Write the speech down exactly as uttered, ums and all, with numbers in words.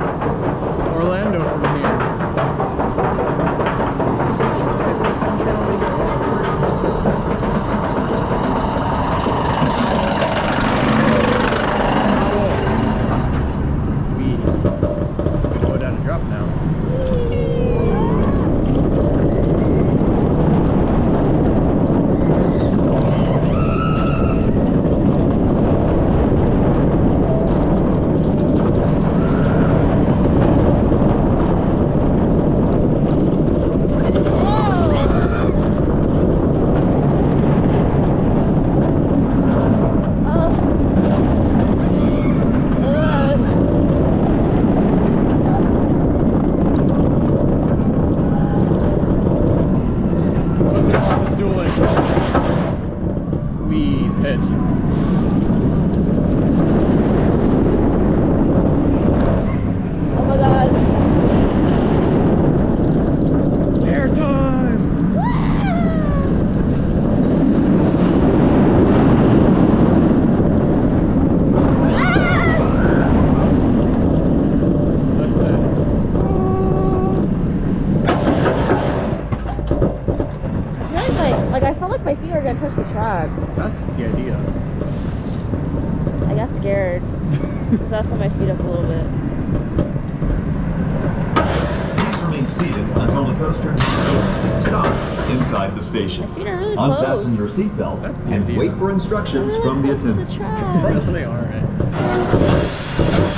Orlando from here. We go down and drop now. That's the idea. I got scared. Because I put my feet up a little bit. Please remain seated until the coaster is over. Stop inside the station. My feet are really close. Unfasten your seatbelt and idea. Wait for instructions really from the attendant. The Thank you. They are, right?